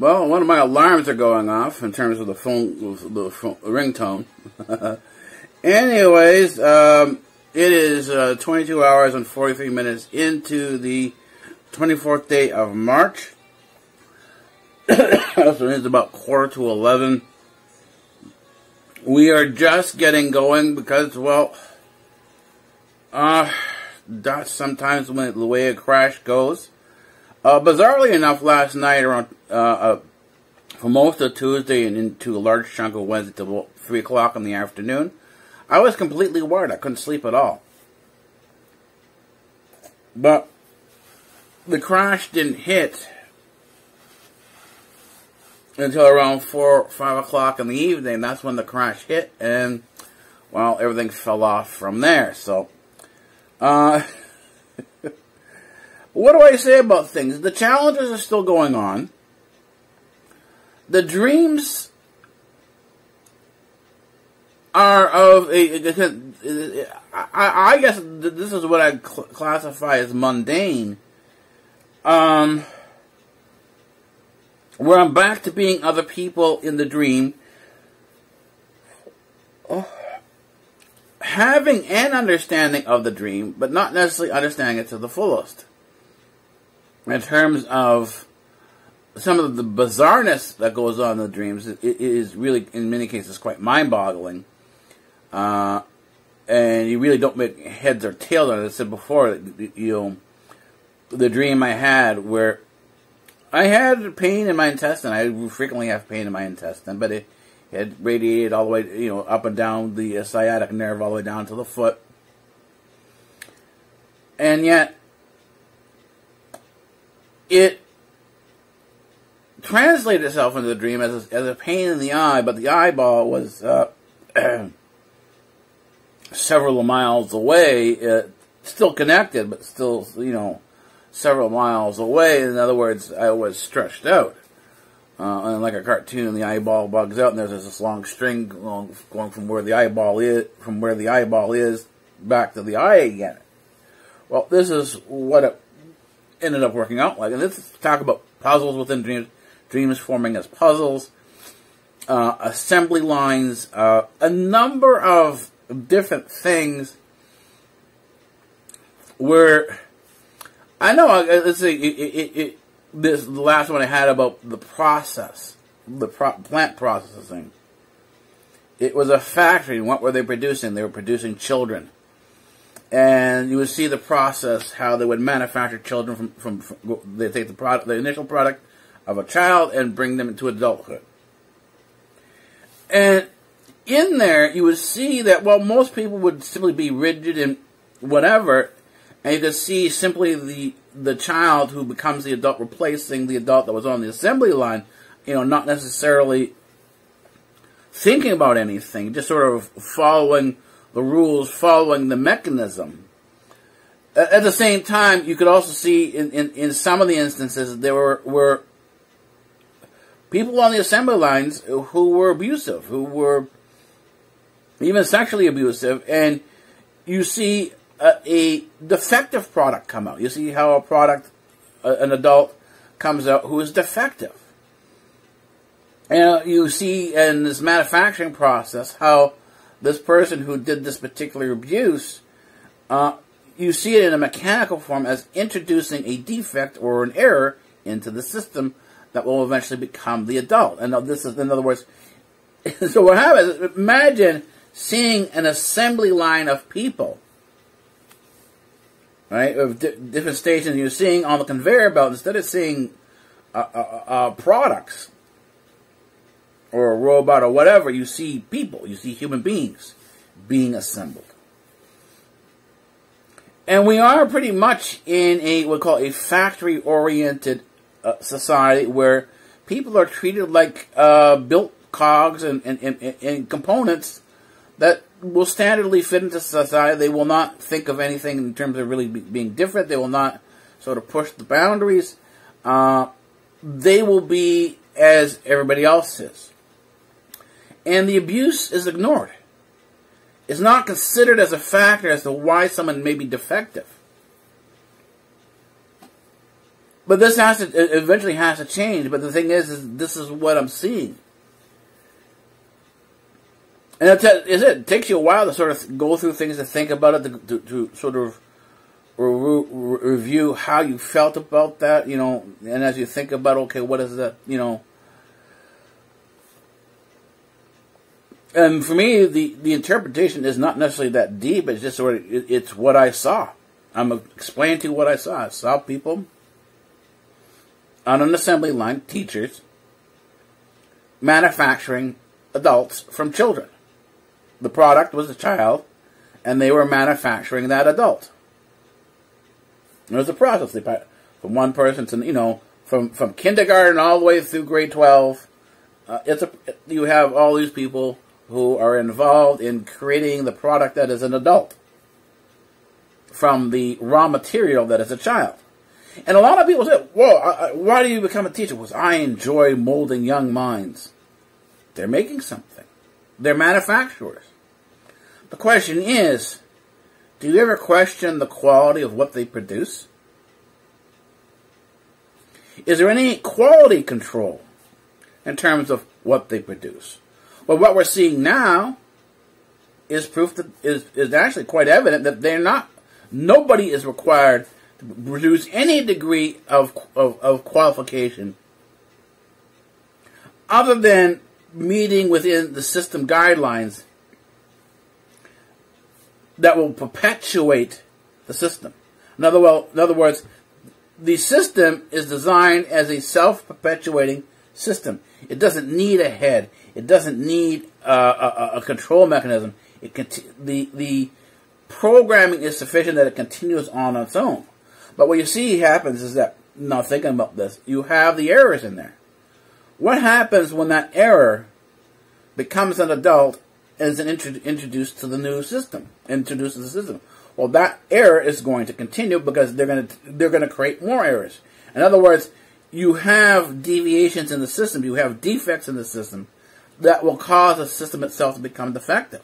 Well, one of my alarms are going off in terms of the phone ringtone. Anyways, it is 22 hours and 43 minutes into the 24th day of March. So it's about 11:15. We are just getting going because, well, that's sometimes when the way a crash goes. Bizarrely enough, last night around for most of Tuesday and into a large chunk of Wednesday till about 3 o'clock in the afternoon, I was completely wired. I couldn't sleep at all. But the crash didn't hit until around 4 or 5 o'clock in the evening. That's when the crash hit, and, well, everything fell off from there. So, what do I say about things? The challenges are still going on. The dreams are of a, I guess this is what I classify as mundane. Where I'm back to being other people in the dream. Oh. Having an understanding of the dream, but not necessarily understanding it to the fullest. In terms of some of the bizarreness that goes on in the dreams, it is really, in many cases, quite mind-boggling. And you really don't make heads or tails on it. As I said before, you know, the dream I had where I had pain in my intestine. I frequently have pain in my intestine, but it had radiated all the way, you know, up and down the sciatic nerve, all the way down to the foot. And yet, it translated itself into the dream as a pain in the eye, but the eyeball was several miles away, still connected, but still, you know, several miles away. In other words, I was stretched out. And like a cartoon, the eyeball bugs out, and there's this long string going from where the eyeball is back to the eye again. Well, this is what it ended up working out like. And let's talk about puzzles within dreams, dreams forming as puzzles, assembly lines, a number of different things where I know, let's see, this the last one I had about the process, the plant processing. It was a factory. What were they producing? They were producing children. And you would see the process, how they would manufacture children from they take the product, the initial product of a child, and bring them into adulthood. And in there, you would see that, well, most people would simply be rigid and whatever. And you could see simply the child who becomes the adult replacing the adult that was on the assembly line, you know, not necessarily thinking about anything, just sort of following the rules, following the mechanism. At the same time, you could also see in some of the instances there were people on the assembly lines who were abusive, who were even sexually abusive, and you see a defective product come out. You see how a product, an adult, comes out who is defective. And you see in this manufacturing process how this person who did this particular abuse, you see it in a mechanical form as introducing a defect or an error into the system that will eventually become the adult. And now this is, in other words, so what happens, imagine seeing an assembly line of people, right, of different stations you're seeing on the conveyor belt, instead of seeing products or a robot or whatever, you see people, you see human beings being assembled. And we are pretty much in a, we call a factory-oriented society where people are treated like built cogs and components that will standardly fit into society. They will not think of anything in terms of really being different. They will not sort of push the boundaries. They will be as everybody else is. And the abuse is ignored. It's not considered as a factor as to why someone may be defective. But this has to, it eventually has to change. But the thing is this is what I'm seeing. And it takes you a while to sort of go through things, to think about it, to sort of review how you felt about that, you know, and as you think about, okay, what is that, you know. And for me, the interpretation is not necessarily that deep, it's just sort of, it's what I saw. I'm explaining to you what I saw. I saw people on an assembly line, teachers, manufacturing adults from children. The product was a child, and they were manufacturing that adult. And there's a process. They from one person to, you know, from kindergarten all the way through grade 12. You have all these people who are involved in creating the product that is an adult from the raw material that is a child. And a lot of people say, "Whoa, why do you become a teacher?" Because I enjoy molding young minds. They're making something. They're manufacturers. The question is, do you ever question the quality of what they produce? Is there any quality control in terms of what they produce? Well, what we're seeing now is proof that is actually quite evident that they're not. Nobody is required to produce any degree of qualification other than meeting within the system guidelines that will perpetuate the system. In other words, the system is designed as a self-perpetuating system. It doesn't need a head. It doesn't need a control mechanism. The programming is sufficient that it continues on its own. But what you see happens is that, now thinking about this, you have the errors in there. What happens when that error becomes an adult and is introduced to the new system? Introduced to the system. Well, that error is going to continue because they're going to create more errors. In other words, you have deviations in the system. You have defects in the system that will cause the system itself to become defective.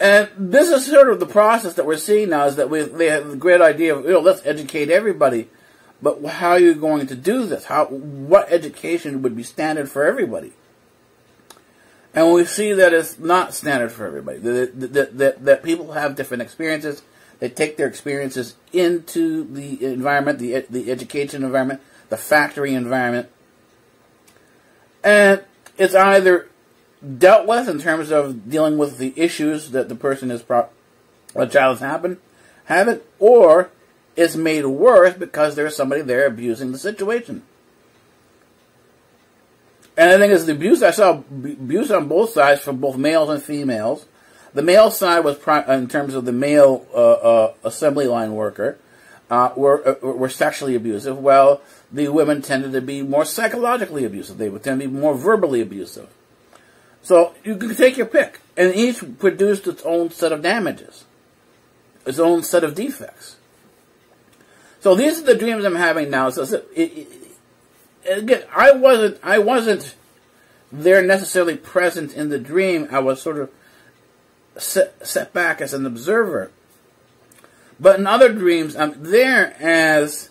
And this is sort of the process that we're seeing now. Is that they have the great idea of, you know, let's educate everybody. But how are you going to do this? What education would be standard for everybody? And we see that it's not standard for everybody. That people have different experiences. They take their experiences into the environment, the education environment, the factory environment. And it's either dealt with in terms of dealing with the issues that the person is, a child has having, or it's made worse because there's somebody there abusing the situation. And the thing is, the abuse, I saw abuse on both sides, from both males and females. The male side was, in terms of the male assembly line worker, were sexually abusive, while the women tended to be more psychologically abusive. They would tend to be more verbally abusive. So you can take your pick, and each produced its own set of damages, its own set of defects. So these are the dreams I'm having now. So again, I wasn't there necessarily present in the dream. I was sort of set back as an observer. But in other dreams, I'm there as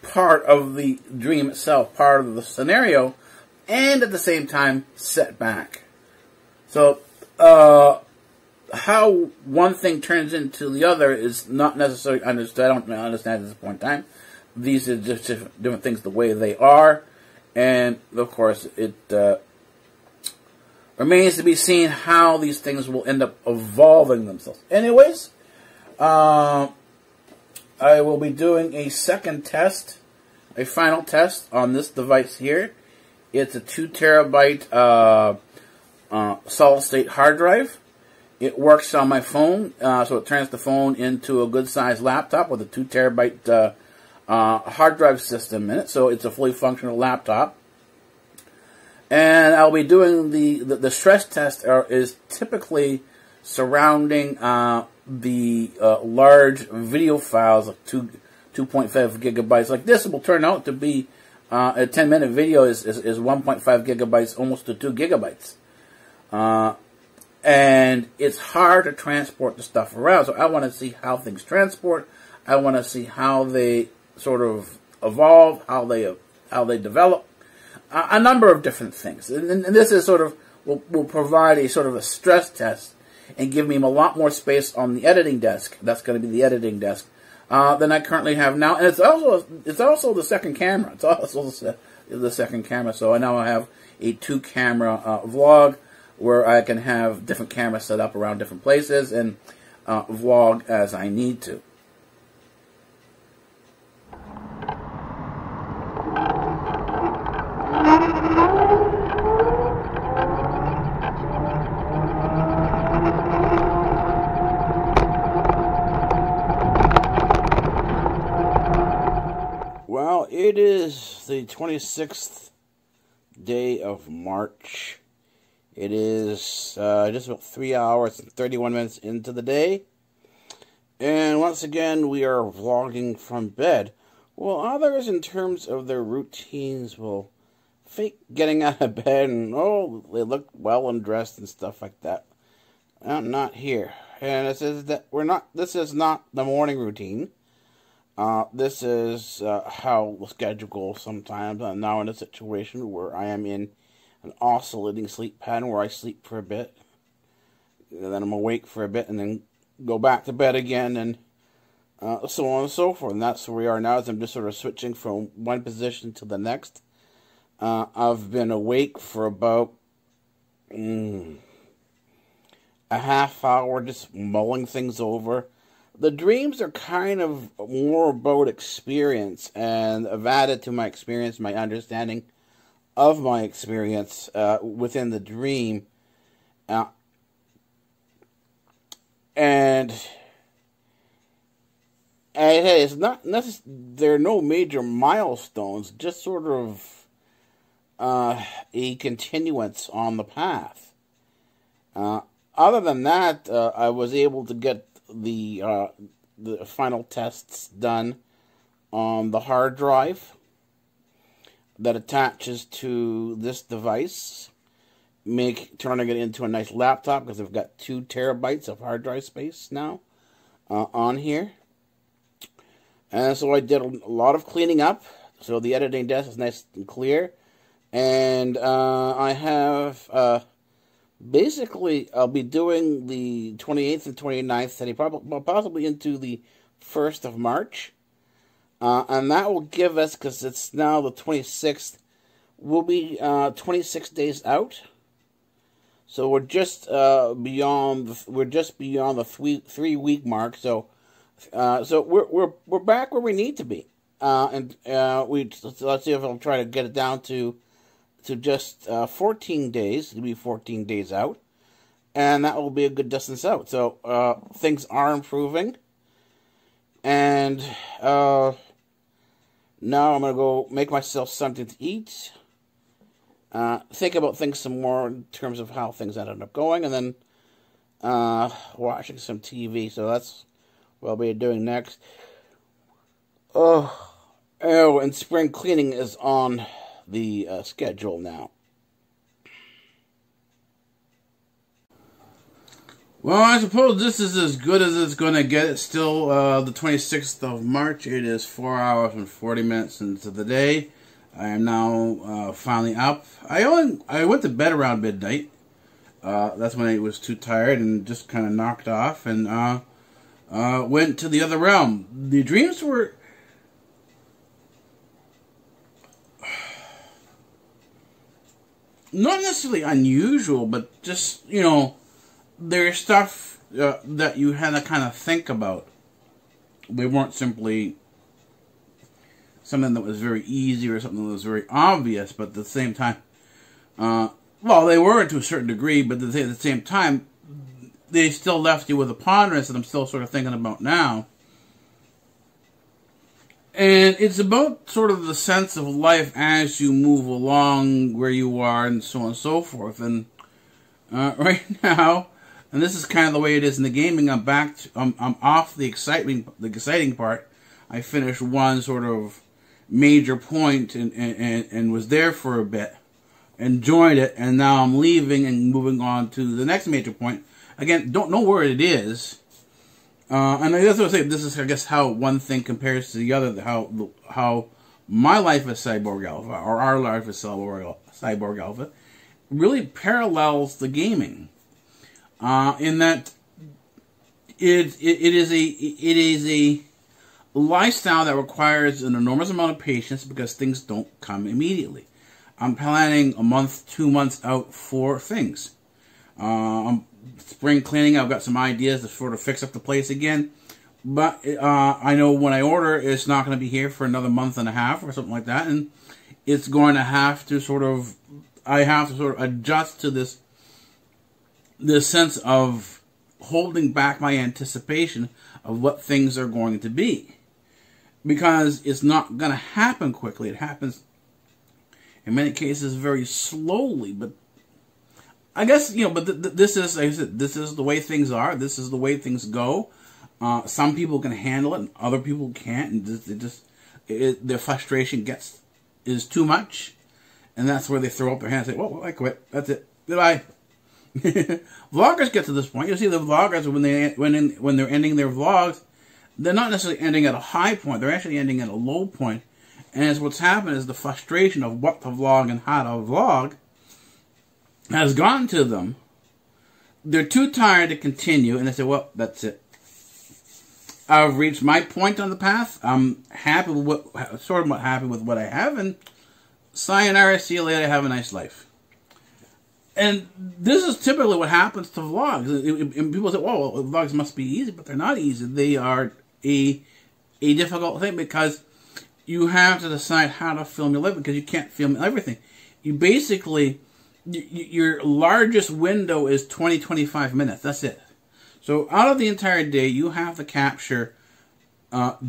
part of the dream itself, part of the scenario, and at the same time set back. So how one thing turns into the other is not necessarily understood. I don't understand at this point in time. These are just different things the way they are. And, of course, it remains to be seen how these things will end up evolving themselves. Anyways, I will be doing a second test, a final test on this device here. It's a 2 terabyte solid-state hard drive. It works on my phone, so it turns the phone into a good-sized laptop with a 2 terabyte hard drive system in it, so it's a fully functional laptop. And I'll be doing the stress test is typically surrounding the large video files of 2.5 gigabytes. Like this will turn out to be a 10-minute video is 1.5 gigabytes, almost to 2 gigabytes. And it's hard to transport the stuff around, so I want to see how things transport. I want to see how they sort of evolve, how they develop, a number of different things. And this is sort of will provide a sort of a stress test and give me a lot more space on the editing desk. That's going to be the editing desk than I currently have now. And it's also the second camera. It's also the second camera. So I now have a two-camera vlog where I can have different cameras set up around different places and vlog as I need to. Well, it is the 26th day of March. It is just about 3 hours and 31 minutes into the day. And once again, we are vlogging from bed. While others, in terms of their routines, will fake getting out of bed and, oh, they look well and dressed and stuff like that. I'm not here. And it says that this is not the morning routine. This is how the schedule sometimes. I'm now in a situation where I am in an oscillating sleep pattern where I sleep for a bit, and then I'm awake for a bit, and then go back to bed again, and so on and so forth. And that's where we are now, is I'm just sort of switching from one position to the next. I've been awake for about a half hour, just mulling things over. The dreams are kind of more about experience, and I've added to my experience, my understanding of my experience within the dream. And it's not necessarily, there are no major milestones, just sort of a continuance on the path. Other than that, I was able to get the final tests done on the hard drive that attaches to this device, turning it into a nice laptop, because I've got 2 terabytes of hard drive space now on here. And so I did a lot of cleaning up, so the editing desk is nice and clear. And I have basically, I'll be doing the 28th and 29th, and possibly into the 1st of March. And that will give us, because it's now the 26th, we'll be 26 days out. So we're just beyond the three-week mark. So, so we're back where we need to be. Let's see if I'll try to get it down to just 14 days. It'll be 14 days out, and that will be a good distance out. So things are improving, and now I'm gonna go make myself something to eat. Think about things some more in terms of how things ended up going, and then watching some TV. So that's what I'll be doing next. Oh, and spring cleaning is on the schedule now. Well, I suppose this is as good as it's going to get. It's still the 26th of March. It is 4 hours and 40 minutes into the day. I am now finally up. I went to bed around midnight. That's when I was too tired and just kind of knocked off, and went to the other realm. The dreams were... not necessarily unusual, but just, you know, there's stuff that you had to kind of think about. They weren't simply something that was very easy or something that was very obvious, but at the same time, well, they were to a certain degree, but at the same time, they still left you with a ponderance that I'm still sort of thinking about now. And it's about sort of the sense of life as you move along, where you are, and so on and so forth. And right now... and this is kind of the way it is in the gaming. I'm back. I'm off the exciting part. I finished one sort of major point and was there for a bit, enjoyed it, and now I'm leaving and moving on to the next major point. Again, don't know where it is. And that's what I say. This is, I guess, how one thing compares to the other. How my life as Cyborg Alpha, or our life as Cyborg Alpha, really parallels the gaming, in that it is a lifestyle that requires an enormous amount of patience because things don't come immediately. I'm planning a month, 2 months out for things. Spring cleaning, I've got some ideas to sort of fix up the place again. But I know when I order, it's not going to be here for another month and a half or something like that. And it's going to have to sort of, I have to sort of adjust to this sense of holding back my anticipation of what things are going to be. Because it's not going to happen quickly. It happens in many cases very slowly, but I guess, you know, but this is, like I said, this is the way things are. This is the way things go. Some people can handle it, and other people can't, and their frustration is too much, and that's where they throw up their hands and say, "Well, I quit. That's it. Goodbye." Vloggers get to this point. You see, the vloggers when they're ending their vlogs, they're not necessarily ending at a high point. They're actually ending at a low point, and it's what's happened is the frustration of what to vlog and how to vlog has gotten to them. They're too tired to continue, and they say, "Well, that's it. I've reached my point on the path. I'm happy with what I have, and sayonara, see you later, have a nice life." And this is typically what happens to vlogs. And people say, "Well, vlogs must be easy," but they're not easy. They are a difficult thing because you have to decide how to film your life, because you can't film everything. You basically, your largest window is 20-25 minutes. That's it. So out of the entire day, you have to capture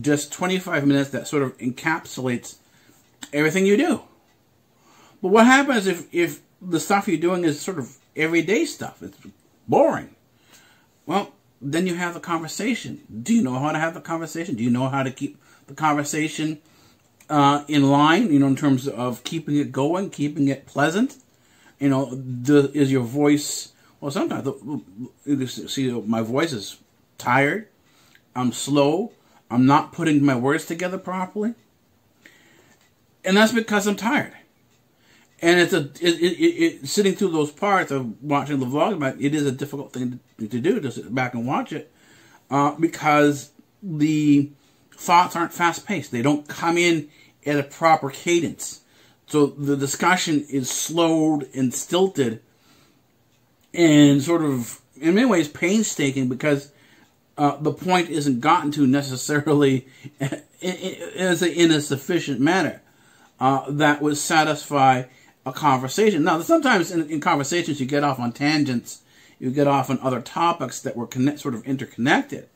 just 25 minutes that sort of encapsulates everything you do. But what happens if the stuff you're doing is sort of everyday stuff? It's boring. Well, then you have the conversation. Do you know how to have the conversation? Do you know how to keep the conversation in line, you know, in terms of keeping it going, keeping it pleasant? You know, is your voice, well, sometimes, see, my voice is tired, I'm slow, I'm not putting my words together properly, and that's because I'm tired. And sitting through those parts of watching the vlog, it is a difficult thing to do, to sit back and watch it, because the thoughts aren't fast-paced. They don't come in at a proper cadence. So the discussion is slowed and stilted and sort of, in many ways, painstaking, because the point isn't gotten to necessarily in a sufficient manner that would satisfy a conversation. Now, sometimes in conversations you get off on tangents, you get off on other topics that were sort of interconnected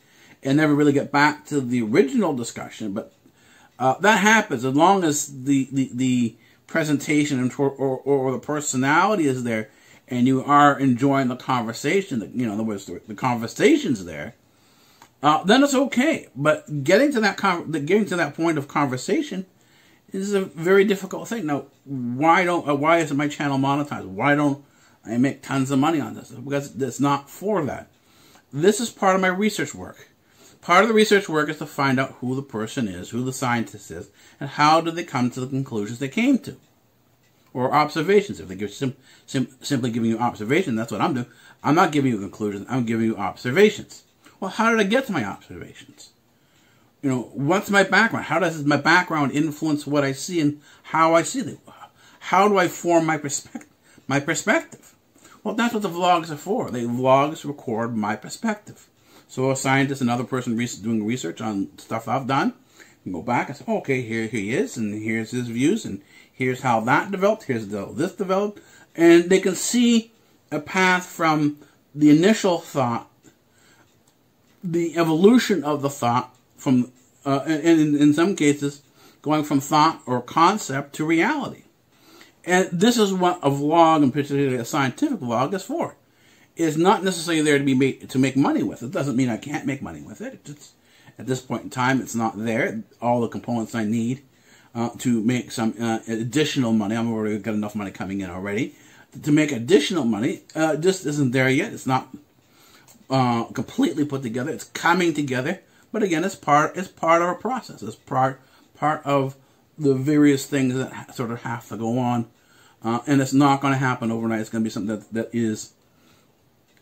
and never really get back to the original discussion, but that happens as long as the presentation or the personality is there, and you are enjoying the conversation. You know, in other words, the conversation's there. Then it's okay. But getting to that point of conversation is a very difficult thing. Now, why isn't my channel monetized? Why don't I make tons of money on this? Because it's not for that. This is part of my research work. Part of the research work is to find out who the person is, who the scientist is, and how do they come to the conclusions they came to, or observations. If they give simply giving you observations, that's what I'm doing. I'm not giving you conclusions. I'm giving you observations. Well, how did I get to my observations? You know, what's my background? How does my background influence what I see and how I see it? How do I form my perspective? Well, that's what the vlogs are for. The vlogs record my perspective. So a scientist, another person doing research on stuff I've done, can go back and say, oh, okay, here he is, and here's his views, and here's how that developed, here's how this developed. And they can see a path from the initial thought, the evolution of the thought, from, and in some cases, going from thought or concept to reality. And this is what a vlog, and particularly a scientific vlog, is for. Is not necessarily there to be made, to make money with. It doesn't mean I can't make money with it. It's, at this point in time, it's not there. All the components I need to make some additional money. I've already got enough money coming in already to make additional money. Just isn't there yet. It's not completely put together. It's coming together, but again, it's part of a process. It's part of the various things that sort of have to go on, and it's not going to happen overnight. It's going to be something that is,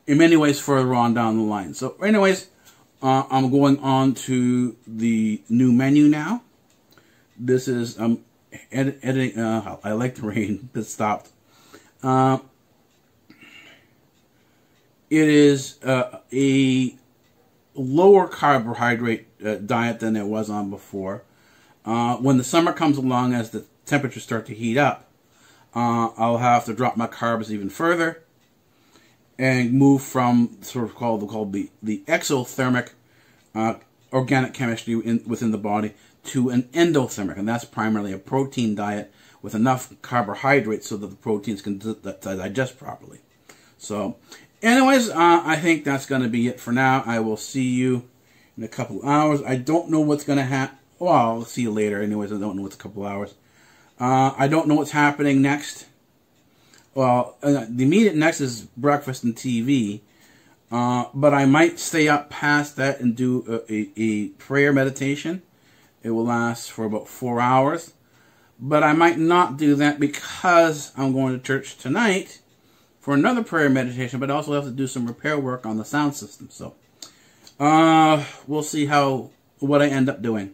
in many ways, further on down the line. So, anyways, I'm going on to the new menu now. This is editing. I like the rain. It stopped. It is a lower carbohydrate diet than it was on before. When the summer comes along, as the temperatures start to heat up, I'll have to drop my carbs even further and move from sort of called the exothermic organic chemistry within the body to an endothermic, and that's primarily a protein diet with enough carbohydrates so that the proteins can digest properly. So, anyways, I think that's going to be it for now. I will see you in a couple hours. I don't know what's going to happen. Well, I'll see you later. Anyways, I don't know what's a couple hours. I don't know what's happening next. Well, the immediate next is breakfast and TV, but I might stay up past that and do a prayer meditation. It will last for about 4 hours, but I might not do that because I'm going to church tonight for another prayer meditation, but I also have to do some repair work on the sound system. So we'll see what I end up doing.